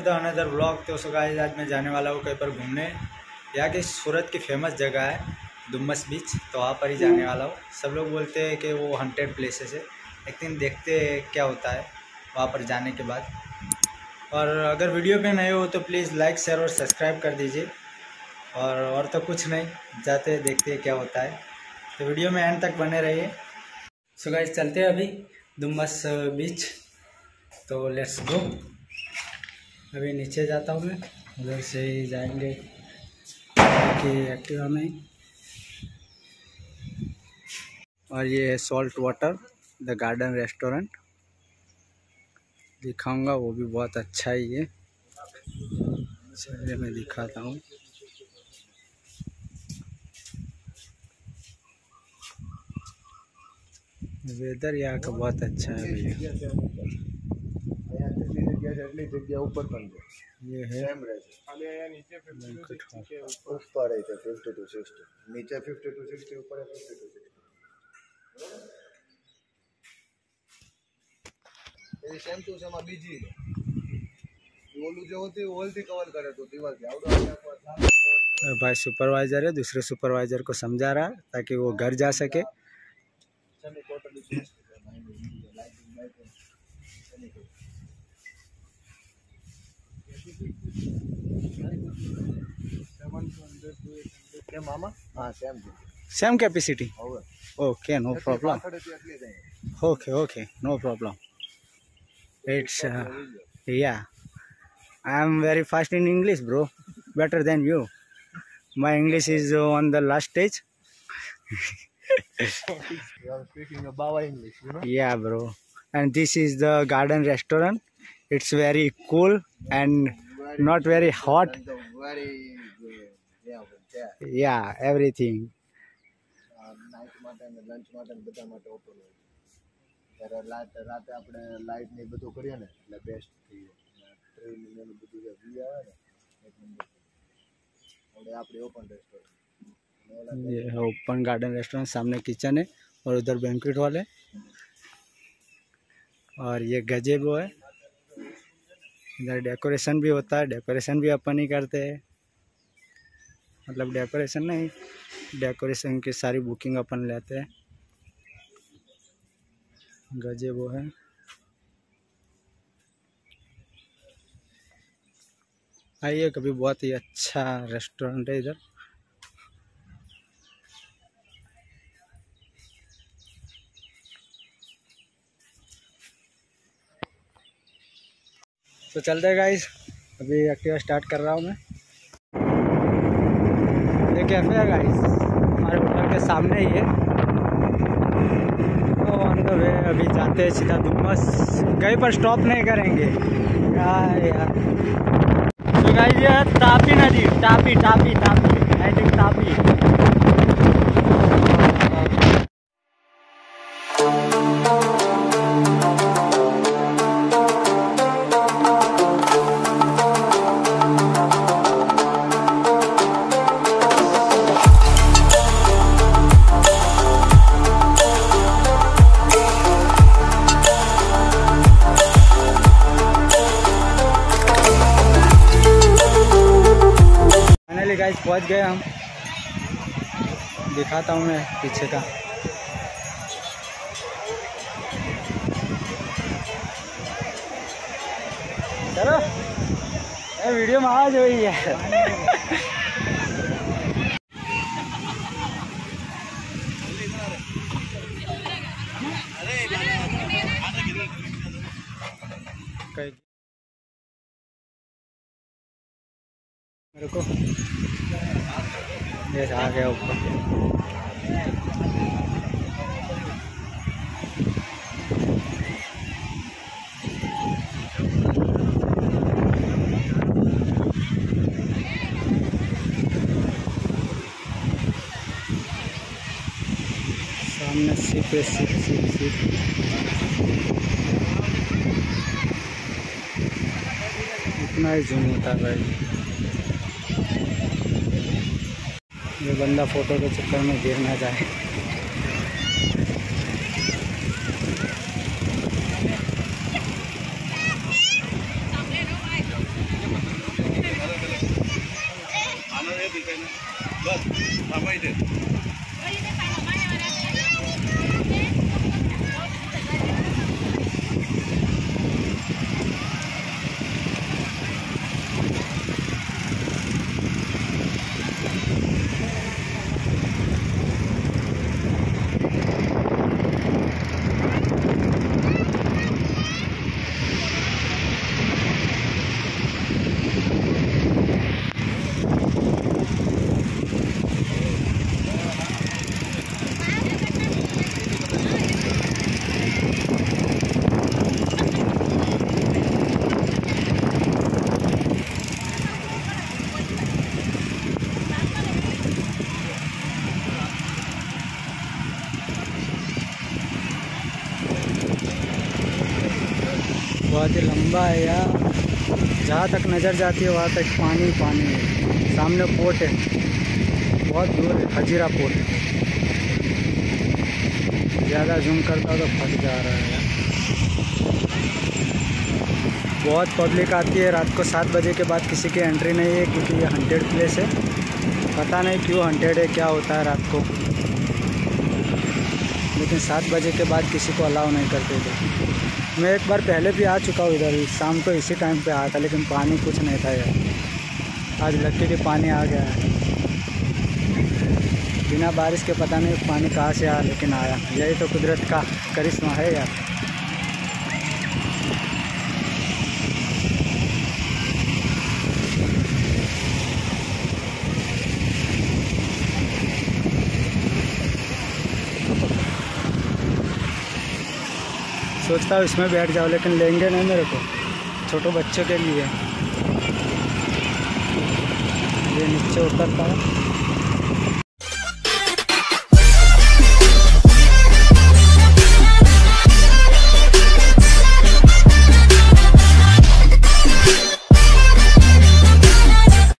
Another vlog. तो so guys आज मैं जाने वाला हूँ कहीं पर घूमने। यहाँ की सूरत की फेमस जगह है डुमस बीच, तो वहाँ पर ही जाने वाला हूँ। सब लोग बोलते हैं कि वो हंटेड प्लेसेस है, लेकिन देखते क्या होता है वहाँ पर जाने के बाद। और अगर वीडियो पे नए हो तो प्लीज़ लाइक शेयर और सब्सक्राइब कर दीजिए। और तो कुछ नहीं, जाते देखते क्या होता है। तो वीडियो में एंड तक बने रहिए। सो गाइस चलते हैं अभी डुमस बीच, तो लेट्स गो। अभी नीचे जाता हूँ मैं, उधर से ही जाएंगे कि एक्टिवा में। और ये है salt water the garden restaurant, दिखाऊंगा वो भी बहुत अच्छा ही है, चलिए मैं दिखाता हूँ। वेदर यहाँ का बहुत अच्छा है भैया। जगह ऊपर बन गया, ये है ऊपर 50 to 60, नीचे 50 to 60, ऊपर है 50 to 60। ये सेम टू सेम अभी जी बोलू जो होती वो जल्दी कवर करे तो दीवार पे आउट। भाई सुपरवाइजर है, दूसरे सुपरवाइजर को समझा रहा ताकि वो घर जा सके। Same capacity. Okay, no problem. Okay, no problem. It's yeah. I'm very fast in English, bro. Better than you. My English is on the last stage. You are speaking Baba English, you know? Yeah. bro, and this is the garden restaurant. It's very cool and not very hot. Very yeah, everything. Night mutton, lunch mutton, bada mutton open. There रात આપણે light ને બધું કરીએ ને એટલે best થઈ જાય. Train ને બધું જે વી આવે ને એક નંબર. और આપણે ઓપન રેસ્ટોરન્ટ, ये है ओपन गार्डन रेस्टोरेंट। सामने किचन है और उधर बैंक्वेट हॉल है। और ये गजेबो है, इधर डेकोरेशन भी होता है। डेकोरेशन भी अपन ही करते हैं, मतलब डेकोरेशन नहीं, डेकोरेशन की सारी बुकिंग अपन लेते हैं। गजेबो है, आइए कभी, बहुत ही अच्छा रेस्टोरेंट है इधर। तो चलते हैं गाइस, अभी एक्टिवा स्टार्ट कर रहा हूँ मैं। ये कैफे है गाइस, हमारे होटल के सामने ही है। तो ऑन द वे अभी जाते हैं सीधा डुमस, कहीं पर स्टॉप नहीं करेंगे यार। तो गाइस ये है तापी नदी, तापी आई थिंक पहुंच गए हम। दिखाता हूँ मैं पीछे का। चलो ये वीडियो में आज हो ही है। मेरे को ये आ गया ऊपर। सामने सीप इतना ही जूम होता भाई। ये बंदा फोटो के चक्कर में गिर ना जाए। बहुत ही लंबा है यार, जहाँ तक नज़र जाती है वहाँ तक पानी पानी है। सामने पोर्ट है, बहुत दूर है, हजीरा पोर्ट है। ज़्यादा जूम करता तो फंस जा रहा है। बहुत पब्लिक आती है रात को 7 बजे के बाद, किसी की एंट्री नहीं है क्योंकि ये हंटेड प्लेस है। पता नहीं क्यों हंटेड है, क्या होता है रात को, लेकिन 7 बजे के बाद किसी को अलाउ नहीं करते थे। मैं एक बार पहले भी आ चुका हूँ इधर, शाम को इसी टाइम पे आया था, लेकिन पानी कुछ नहीं था यार। आज लग के पानी आ गया है बिना बारिश के, पता नहीं पानी कहाँ से आया लेकिन आया। यही तो कुदरत का करिश्मा है यार। सोचता हूँ इसमें बैठ जाओ, लेकिन लेंगे नहीं मेरे को, छोटे बच्चों के लिए। ये नीचे उतरता है।